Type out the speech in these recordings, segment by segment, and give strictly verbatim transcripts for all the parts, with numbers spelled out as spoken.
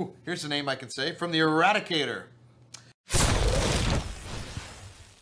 Ooh, here's a name I can say, from the Eradicator.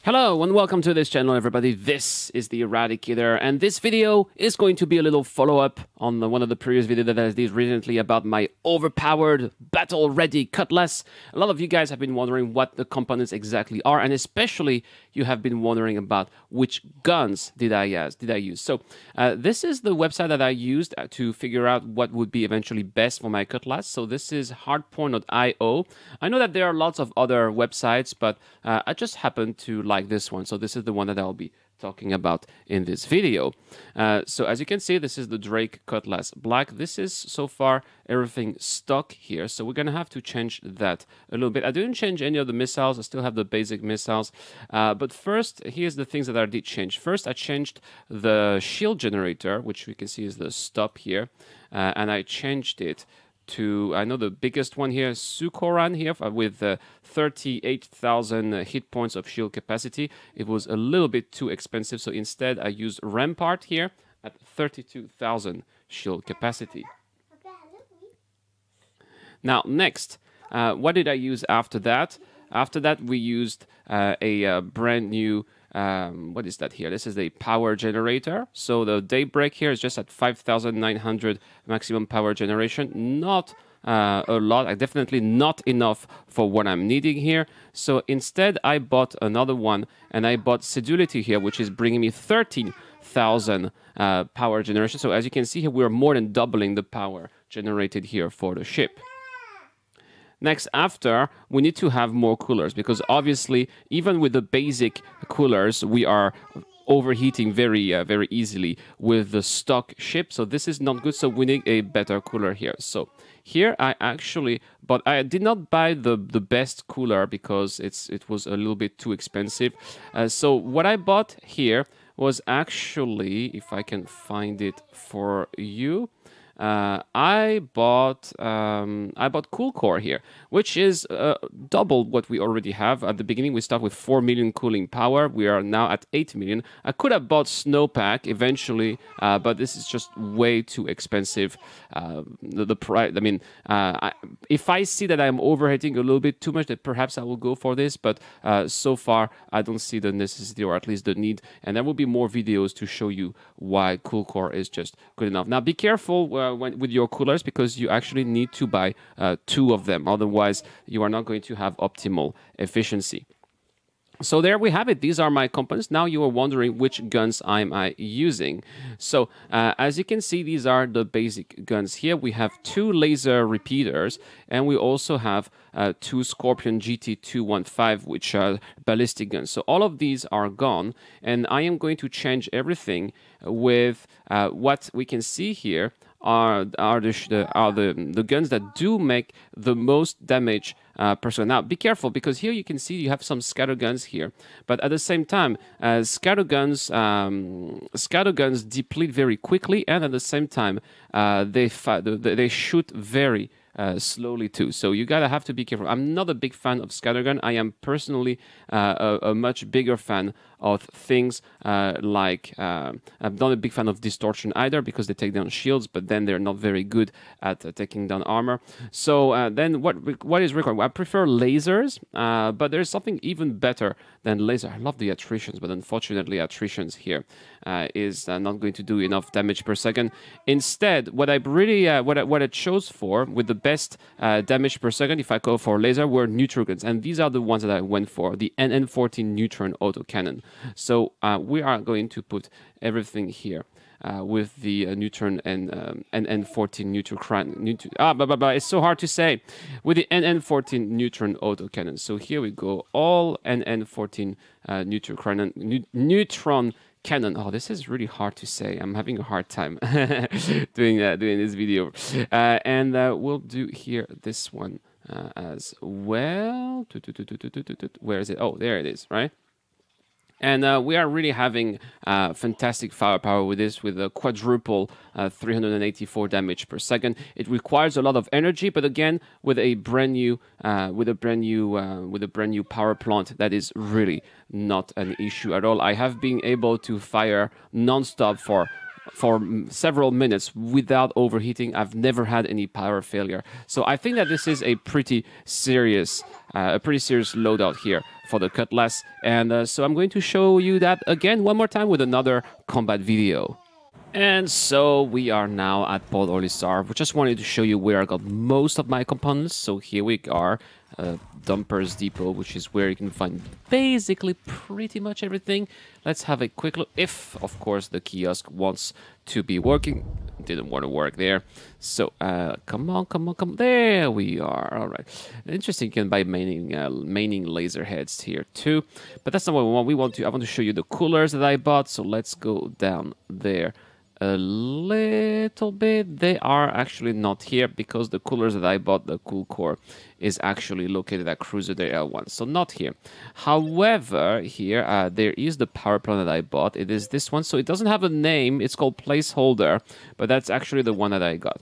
Hello and welcome to this channel, everybody. This is the Eradicator, and this video is going to be a little follow-up on the, one of the previous videos that I did recently about my overpowered, battle-ready Cutlass. A lot of you guys have been wondering what the components exactly are, and especially you have been wondering about which guns did I use. Did I use? So uh, this is the website that I used to figure out what would be eventually best for my Cutlass. So this is hardpoint dot i o. I know that there are lots of other websites, but uh, I just happened to like this one. So this is the one that I'll be talking about in this video. Uh, so as you can see, this is the Drake Cutlass Black. This is so far everything stock here, so we're gonna have to change that a little bit. I didn't change any of the missiles. I still have the basic missiles, uh, but first here's the things that I did change. First I changed the shield generator, which we can see is the stop here, uh, and I changed it to, I know the biggest one here is Sukoran here with uh, thirty-eight thousand hit points of shield capacity. It was a little bit too expensive, so instead I used Rampart here at thirty-two thousand shield capacity. Now next, uh, what did I use after that? After that we used uh, a uh, brand new, um, what is that here? This is the power generator. So the Daybreak here is just at five thousand nine hundred maximum power generation. Not uh, a lot, definitely not enough for what I'm needing here. So instead I bought another one, and I bought Sedulity here, which is bringing me thirteen thousand uh, power generation. So as you can see here, we're more than doubling the power generated here for the ship. Next, after, we need to have more coolers, because obviously, even with the basic coolers, we are overheating very, uh, very easily with the stock ship. So this is not good, so we need a better cooler here. So here I actually, but I did not buy the, the best cooler, because it's it was a little bit too expensive. Uh, so what I bought here was actually, if I can find it for you, Uh, I bought um, I bought Cool Core here, which is uh, double what we already have. At the beginning, we start with four million cooling power. We are now at eight million. I could have bought Snowpack eventually, uh, but this is just way too expensive. Uh, the, the price. I mean, uh, I, if I see that I'm overheating a little bit too much, then perhaps I will go for this. But uh, so far, I don't see the necessity, or at least the need. And there will be more videos to show you why Cool Core is just good enough. Now, be careful Uh, When, with your coolers, because you actually need to buy uh, two of them, otherwise you are not going to have optimal efficiency. So there we have it. These are my components. Now you are wondering which guns am I using. So uh, as you can see, these are the basic guns here. We have two laser repeaters, and we also have uh, two Scorpion G T two fifteen, which are ballistic guns. So all of these are gone, and I am going to change everything with uh, what we can see here are are the are the the guns that do make the most damage uh, per second. Now be careful, because here you can see you have some scatter guns here, but at the same time, uh, scatter guns um, scatter guns deplete very quickly, and at the same time uh, they fi they shoot very Uh, slowly too, so you gotta have to be careful. I'm not a big fan of scattergun. I am personally uh, a, a much bigger fan of things uh, like uh, I'm not a big fan of distortion either, because they take down shields, but then they're not very good at uh, taking down armor. So uh, then what what is required? Well, I prefer lasers, uh, but there's something even better than laser. I love the attritions, but unfortunately attritions here uh, is uh, not going to do enough damage per second. Instead, what I really uh, what I, what I chose for with the best uh, damage per second, if I go for laser, were neutron guns, and these are the ones that I went for, the N N fourteen neutron autocannon. So uh, we are going to put everything here uh, with the uh, neutron and um, N N fourteen neutron, neutron ah, blah, blah, blah, it's so hard to say, with the N N fourteen neutron autocannon. So here we go, all N N fourteen uh, neutron neutron cannon. Oh, this is really hard to say. I'm having a hard time doing uh, doing this video. Uh, and uh, we'll do here this one uh, as well. Where is it? Oh, there it is, right? And uh, we are really having uh, fantastic firepower with this, with a quadruple uh, three hundred eighty-four damage per second. It requires a lot of energy, but again, with a brand new, uh, with a brand new, uh, with a brand new power plant, that is really not an issue at all. I have been able to fire non-stop for for several minutes without overheating. I've never had any power failure. So I think that this is a pretty serious, uh, a pretty serious loadout here for the Cutlass. And uh, so I'm going to show you that again one more time with another combat video. And so we are now at Port Olisar. We just wanted to show you where I got most of my components. So here we are, uh, Dumpers Depot, which is where you can find basically pretty much everything. Let's have a quick look, if of course the kiosk wants to be working. Didn't want to work there. So uh, come on, come on, come on. There we are. All right. Interesting, you can buy maining, uh, maining laser heads here too. But that's not what we want. We want to, I want to show you the coolers that I bought. So let's go down there a little bit. They are actually not here because the coolers that I bought, the Cool Core, is actually located at Cruiser Day L one, so not here. However, here uh, there is the power plant that I bought. It is this one, so it doesn't have a name. It's called Placeholder, but that's actually the one that I got.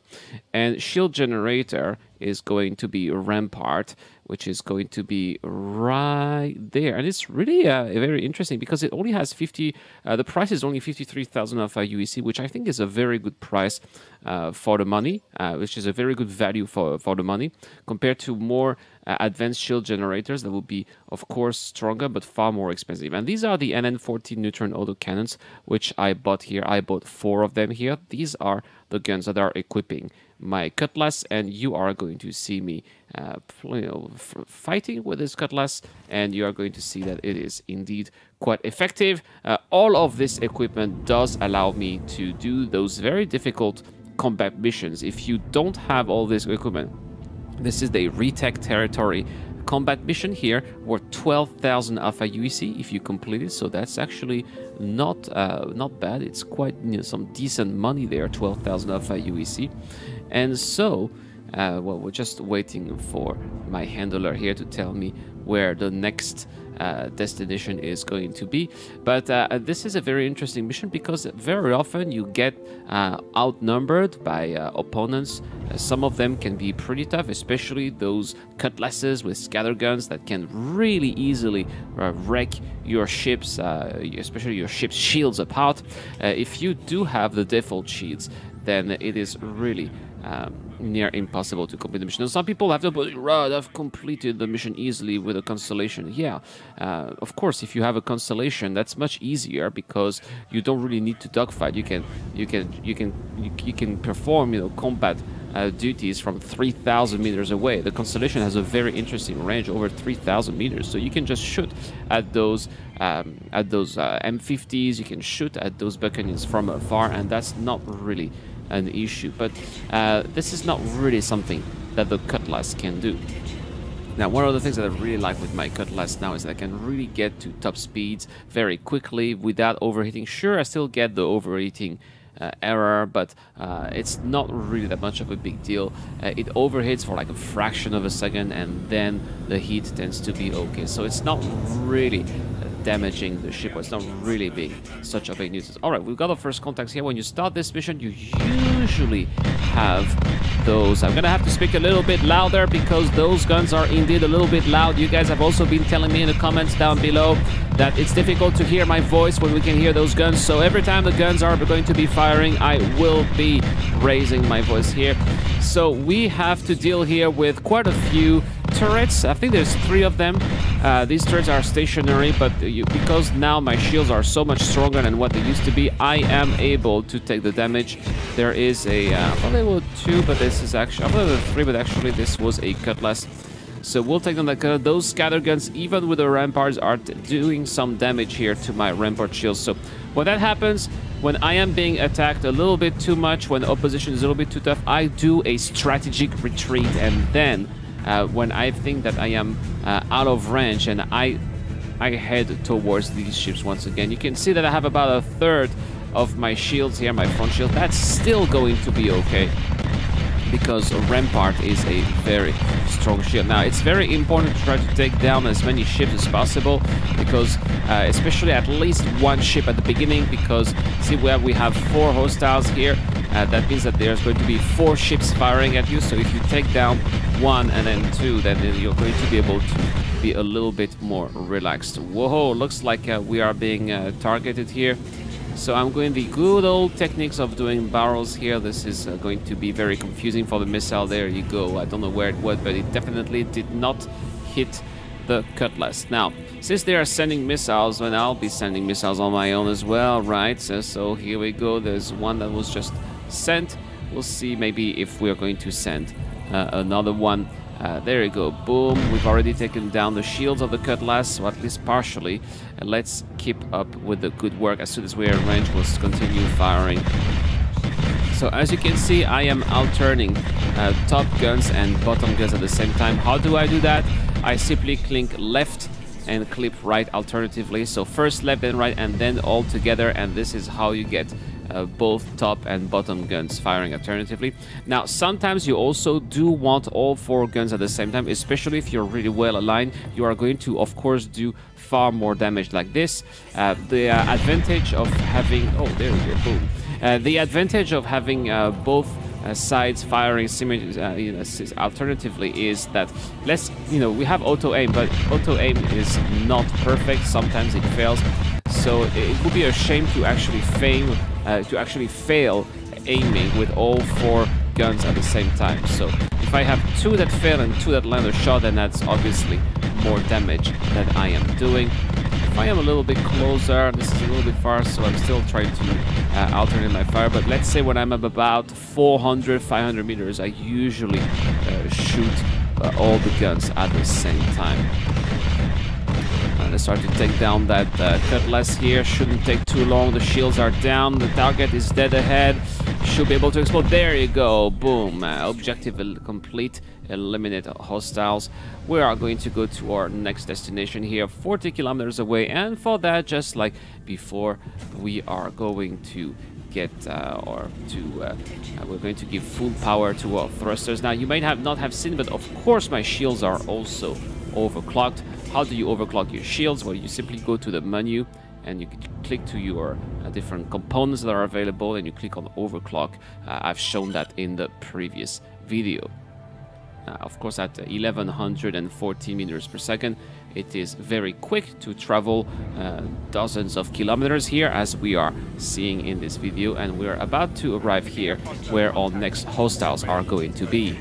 And shield generator is going to be Rampart, which is going to be right there. And it's really uh, very interesting because it only has fifty, uh, the price is only fifty-three thousand of uh, U E C, which I think is a very good price uh, for the money, uh, which is a very good value for, for the money compared to more uh, advanced shield generators that will be, of course, stronger, but far more expensive. And these are the N N fourteen neutron autocannons, which I bought here. I bought four of them here. These are the guns that are equipping my Cutlass, and you are going to see me uh, you know, fighting with this Cutlass, and you are going to see that it is indeed quite effective. Uh, all of this equipment does allow me to do those very difficult combat missions. If you don't have all this equipment, this is the retech territory combat mission here, were twelve thousand alpha U E C if you complete it, so that's actually not uh, not bad. It's quite, you know, some decent money there, twelve thousand alpha U E C. And so, uh, well, we're just waiting for my handler here to tell me where the next uh, destination is going to be. But uh, this is a very interesting mission because very often you get uh, outnumbered by uh, opponents. Uh, some of them can be pretty tough, especially those Cutlasses with scatter guns that can really easily uh, wreck your ships, uh, especially your ship's shields apart. Uh, if you do have the default shields, then it is really um, near impossible to complete the mission. Now, some people have to put, right, I've completed the mission easily with a Constellation. Yeah, uh, of course, if you have a Constellation, that's much easier because you don't really need to dogfight. You can, you can, you can, you, you can perform, you know, combat uh, duties from three thousand meters away. The Constellation has a very interesting range, over three thousand meters, so you can just shoot at those um, at those uh, M fifties. You can shoot at those Buccaneers from afar, and that's not really an issue. But uh, this is not really something that the Cutlass can do. Now, one of the things that I really like with my Cutlass now is that I can really get to top speeds very quickly without overheating. Sure, I still get the overheating Uh, error, but uh, it's not really that much of a big deal. Uh, it overheats for like a fraction of a second, and then the heat tends to be okay. So it's not really uh, damaging the ship. Or it's not really being such of a nuisance. All right, we've got our first contacts here. When you start this mission, you usually have those. I'm gonna have to speak a little bit louder because those guns are indeed a little bit loud. You guys have also been telling me in the comments down below that it's difficult to hear my voice when we can hear those guns. So every time the guns are going to be firing, I will be raising my voice here. So we have to deal here with quite a few turrets. I think there's three of them. Uh, these turrets are stationary, but you, because now my shields are so much stronger than what they used to be, I am able to take the damage. There is a uh, I thought they were two, but this is actually I thought they were three, but actually this was a Cutlass. So we'll take them. Like, uh, those scatter guns, even with the Ramparts, are doing some damage here to my Rampart shields. So when that happens, when I am being attacked a little bit too much, when the opposition is a little bit too tough, I do a strategic retreat, and then Uh, when I think that I am uh, out of range and I I head towards these ships once again. You can see that I have about a third of my shields here, my front shield. That's still going to be okay because Rampart is a very strong shield. Now, it's very important to try to take down as many ships as possible because uh, especially at least one ship at the beginning, because see where we have four hostiles here. Uh, that means that there's going to be four ships firing at you, so if you take down one and then two, then you're going to be able to be a little bit more relaxed. Whoa, looks like uh, we are being uh, targeted here. So I'm going the good old techniques of doing barrels here. This is uh, going to be very confusing for the missile. There you go. I don't know where it was, but it definitely did not hit the Cutlass. Now, since they are sending missiles, then I'll be sending missiles on my own as well, right? So, so here we go. There's one that was just sent. We'll see maybe if we're going to send uh, another one. Uh, there you go. Boom. We've already taken down the shields of the Cutlass, or at least partially. And let's keep up with the good work. As soon as we're in range, we'll continue firing. So as you can see, I am alternating uh, top guns and bottom guns at the same time. How do I do that? I simply click left and clip right alternatively. So first left and right and then all together. And this is how you get Uh, both top and bottom guns firing alternatively. Now, sometimes you also do want all four guns at the same time, especially if you're really well aligned. You are going to, of course, do far more damage like this. Uh, the uh, advantage of having... Oh, there we go. Boom. Uh, the advantage of having uh, both Uh, sides firing uh, you know, alternatively is that, let's, you know, we have auto aim, but auto aim is not perfect. Sometimes it fails, so it would be a shame to actually fail uh, to actually fail aiming with all four guns at the same time. So if I have two that fail and two that land a shot, then that's obviously more damage that I am doing. If I am a little bit closer, this is a little bit far, so I'm still trying to uh, alternate my fire. But let's say when I'm about four hundred, five hundred meters, I usually uh, shoot uh, all the guns at the same time. And I start to take down that uh, Cutlass here. Shouldn't take too long. The shields are down. The target is dead ahead. Should be able to explode. There you go. Boom. Uh, objective complete. Eliminate hostiles. We are going to go to our next destination here, forty kilometers away, and for that, just like before, we are going to get uh, or to uh, we're going to give full power to our thrusters. Now, you might have not have seen, but of course my shields are also overclocked. How do you overclock your shields? Well, you simply go to the menu and you click to your uh, different components that are available, and you click on overclock. uh, I've shown that in the previous video. Uh, of course, at eleven fourteen meters per second, it is very quick to travel uh, dozens of kilometers here, as we are seeing in this video, and we're about to arrive here where our next hostiles are going to be.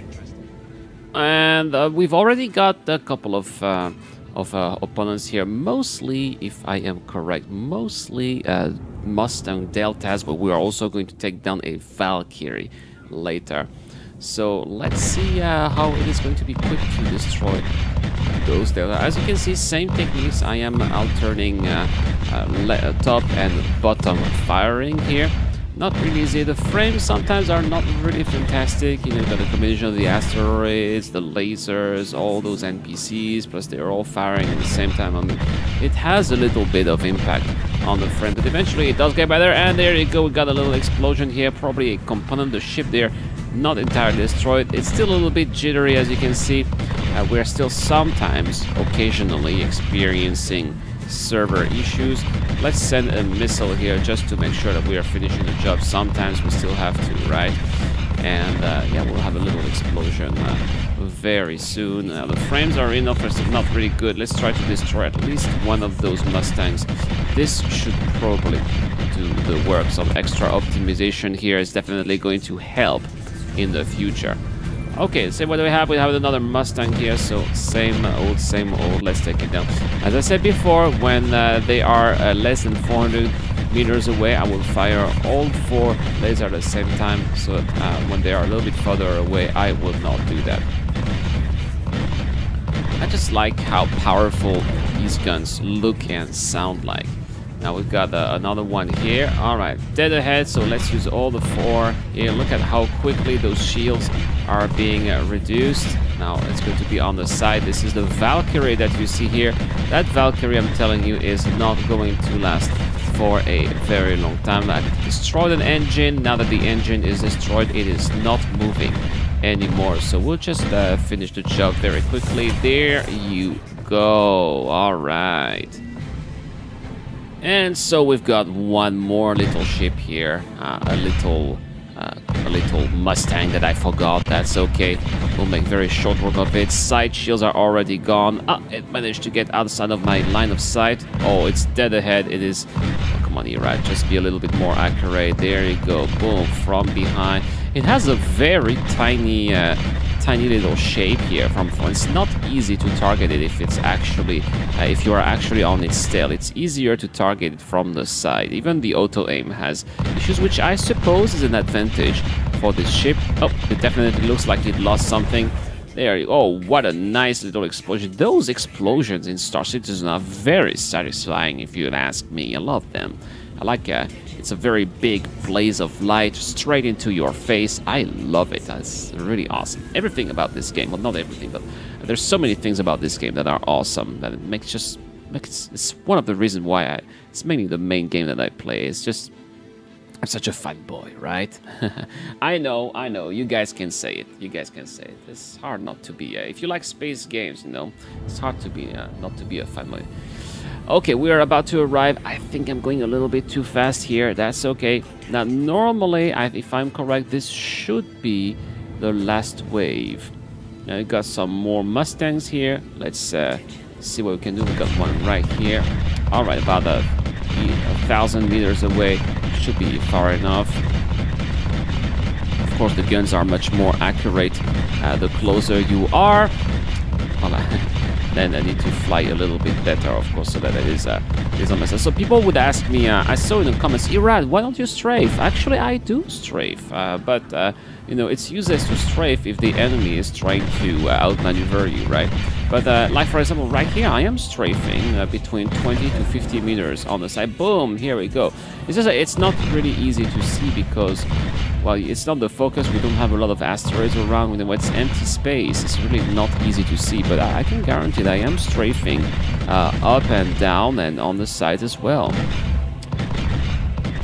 And uh, we've already got a couple of uh, of uh, opponents here, mostly, if I am correct, mostly uh, Mustang Deltas, but we are also going to take down a Valkyrie later. So let's see uh, how it is going to be quick to destroy those there. As you can see, same techniques. I am alternating uh, uh, top and bottom firing here. Not really easy. The frames sometimes are not really fantastic. You know, you've got the combination of the asteroids, the lasers, all those N P Cs, plus they're all firing at the same time. I mean, it has a little bit of impact on the frame, but eventually it does get better. And there you go, we got a little explosion here, probably a component of the ship there. Not entirely destroyed. It's still a little bit jittery, as you can see. Uh, we're still sometimes, occasionally, experiencing server issues. Let's send a missile here just to make sure that we are finishing the job. Sometimes we still have to, right? And uh, yeah, we'll have a little explosion uh, very soon. Uh, the frames are in, obviously not really good. Let's try to destroy at least one of those Mustangs. This should probably do the work. Some extra optimization here is definitely going to help in the future. Okay, so what do we have? We have another Mustang here, so same old, same old. Let's take it down. As I said before, when uh, they are uh, less than four hundred meters away, I will fire all four lasers at the same time. So uh, when they are a little bit further away, I will not do that. I just like how powerful these guns look and sound like. Now we've got uh, another one here. All right, dead ahead, so let's use all the four here. Look at how quickly those shields are being uh, reduced. Now it's going to be on the side. This is the Valkyrie that you see here. That Valkyrie, I'm telling you, is not going to last for a very long time. I destroyed an engine. Now that the engine is destroyed, it is not moving anymore. So we'll just uh, finish the job very quickly. There you go. All right. And so we've got one more little ship here, uh, a little uh, a little Mustang that I forgot. That's okay. We'll make very short work of it. Side shields are already gone. Ah, it managed to get outside of my line of sight. Oh, it's dead ahead. It is... Oh, come money, right? Just be a little bit more accurate. There you go, boom, from behind. It has a very tiny uh, tiny little shape here from front. It's not easy to target it if it's actually uh, if you are actually on its tail. It's easier to target it from the side. Even the auto aim has issues, which I suppose is an advantage for this ship. Oh, it definitely looks like it lost something. There you go. Oh, what a nice little explosion. Those explosions in Star Citizen are very satisfying, if you'd ask me. I love them. I like it. It's a very big blaze of light straight into your face. I love it. That's really awesome. Everything about this game, well, not everything, but there's so many things about this game that are awesome, that it makes just... makes, it's one of the reasons why I... It's mainly the main game that I play. It's just... I'm such a fat boy, right? I know, I know. You guys can say it. You guys can say it. It's hard not to be. Uh, if you like space games, you know, it's hard to be uh, not to be a fat boy. Okay, we are about to arrive. I think I'm going a little bit too fast here. That's okay. Now, normally, I, if I'm correct, this should be the last wave. Now, we got some more Mustangs here. Let's uh, see what we can do. We got one right here. All right, about a, a thousand meters away. Should be far enough. Of course, the guns are much more accurate uh, the closer you are. Then I need to fly a little bit better, of course, so that it is a uh, is a mess. So people would ask me, uh, I saw in the comments, Irad, why don't you strafe? Actually, I do strafe, uh, but uh, you know, it's useless to strafe if the enemy is trying to uh, outmaneuver you, right? But uh, like for example, right here, I am strafing uh, between twenty to fifty meters on the side. Boom! Here we go. It's just uh, it's not really easy to see because, well, it's not the focus. We don't have a lot of asteroids around. When it's empty space, it's really not easy to see. But I, I can guarantee that I am strafing uh, up and down and on the sides as well.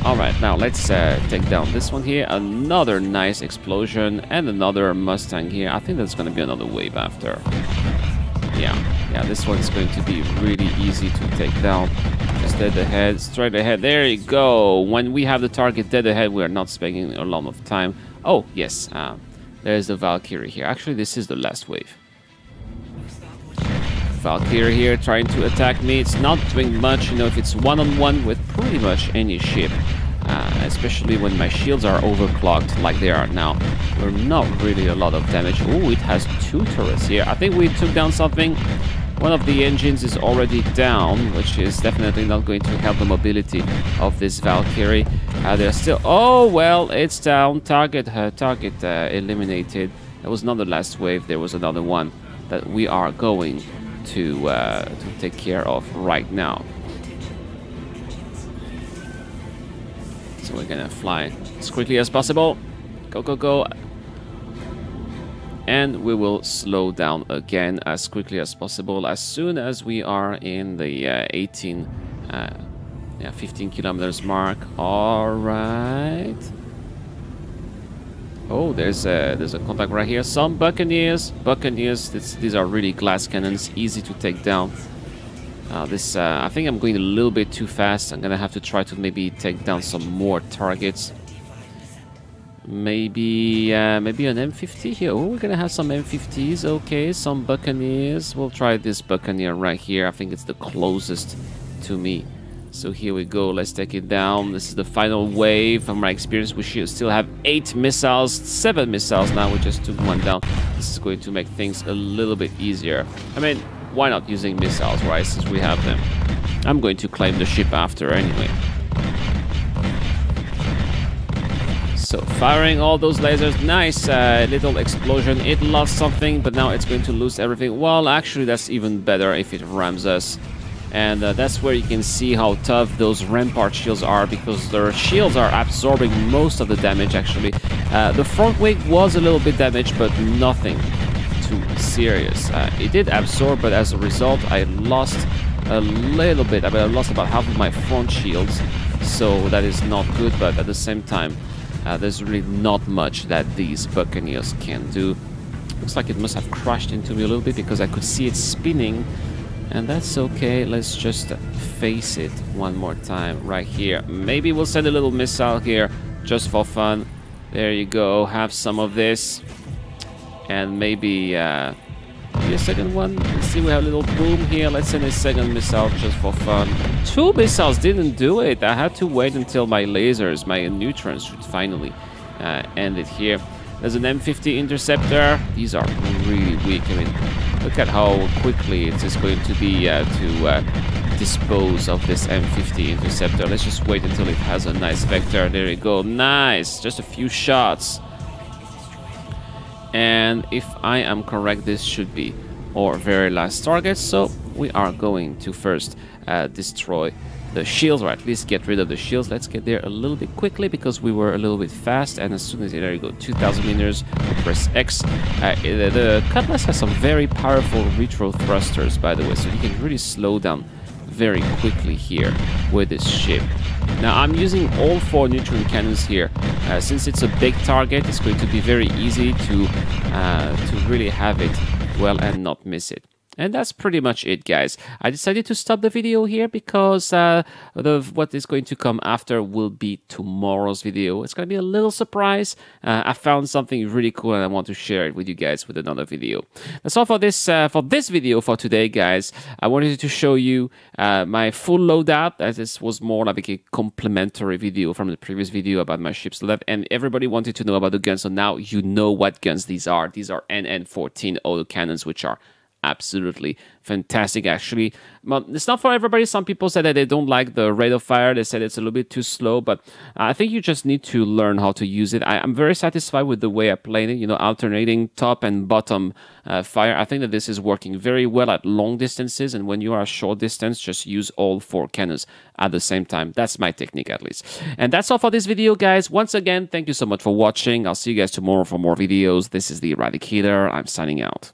All right, now let's uh, take down this one here. Another nice explosion and another Mustang here. I think there's going to be another wave after. Yeah, yeah, this one's going to be really easy to take down. Just dead ahead, straight ahead. There you go. When we have the target dead ahead, we are not spending a lot of time. Oh, yes, uh, there's the Valkyrie here. Actually, this is the last wave. Valkyrie here trying to attack me. It's not doing much, you know, if it's one-on-one with pretty much any ship. Uh, especially when my shields are overclocked like they are now. We're not really a lot of damage. Oh, it has two turrets here. I think we took down something. One of the engines is already down, which is definitely not going to help the mobility of this Valkyrie. Uh, they're still... Oh, well, it's down. Target uh, target uh, eliminated. That was not the last wave. There was another one that we are going to, uh, to take care of right now. So we're gonna fly as quickly as possible. Go, go, go. And we will slow down again as quickly as possible as soon as we are in the uh, eighteen, uh, yeah, fifteen kilometers mark. All right. Oh, there's a, there's a contact right here. Some Buccaneers. Buccaneers, this, these are really glass cannons, easy to take down. Uh, this, uh, I think I'm going a little bit too fast. I'm gonna have to try to maybe take down some more targets. Maybe, uh, maybe an M fifty here. Oh, we're gonna have some M fifties. Okay, some Buccaneers. We'll try this Buccaneer right here. I think it's the closest to me. So here we go. Let's take it down. This is the final wave. From my experience, we should still have eight missiles, seven missiles now. We just took one down. This is going to make things a little bit easier. I mean, why not using missiles, right, since we have them? I'm going to claim the ship after anyway. So, firing all those lasers. Nice uh, little explosion. It lost something, but now it's going to lose everything. Well, actually, that's even better if it rams us. And uh, that's where you can see how tough those Rampart shields are, because their shields are absorbing most of the damage, actually. Uh, the front wing was a little bit damaged, but nothing serious. Uh, it did absorb, but as a result, I lost a little bit. I mean, I lost about half of my front shields, so that is not good, but at the same time, uh, there's really not much that these Buccaneers can do. Looks like it must have crashed into me a little bit because I could see it spinning, and that's okay. Let's just face it one more time right here. Maybe we'll send a little missile here just for fun. There you go. Have some of this. And maybe, uh, see a second one. Let's see, we have a little boom here. Let's send a second missile just for fun. Two missiles didn't do it. I had to wait until my lasers, my neutrons, should finally uh, end it here. There's an M fifty interceptor. These are really weak. I mean, look at how quickly it is going to be uh, to uh, dispose of this M fifty interceptor. Let's just wait until it has a nice vector. There you go. Nice. Just a few shots. And if I am correct, this should be our very last target, so we are going to first uh, destroy the shields, or at least get rid of the shields. Let's get there a little bit quickly because we were a little bit fast, and as soon as there you go, two thousand meters, we press X. Uh, the, the Cutlass has some very powerful retro thrusters, by the way, so you can really slow down very quickly here with this ship. Now I'm using all four neutron cannons here. Uh, since it's a big target, it's going to be very easy to uh, to really have it well and not miss it. And that's pretty much it, guys. I decided to stop the video here because uh, the, what is going to come after will be tomorrow's video. It's going to be a little surprise. Uh, I found something really cool and I want to share it with you guys with another video. That's all for this uh, for this video for today, guys. I wanted to show you uh, my full loadout, as this was more like a complimentary video from the previous video about my ship's left. And everybody wanted to know about the guns, so now you know what guns these are. These are N N fourteen autocannons, which are absolutely fantastic. Actually, it's not for everybody. Some people said that they don't like the rate of fire. They said it's a little bit too slow, but I think you just need to learn how to use it. I, I'm very satisfied with the way I played it, you know, alternating top and bottom uh, fire. I think that this is working very well at long distances, and when you are short distance, just use all four cannons at the same time. That's my technique, at least. And that's all for this video, guys. Once again, thank you so much for watching. I'll see you guys tomorrow for more videos. This is the Eradicator. I'm signing out.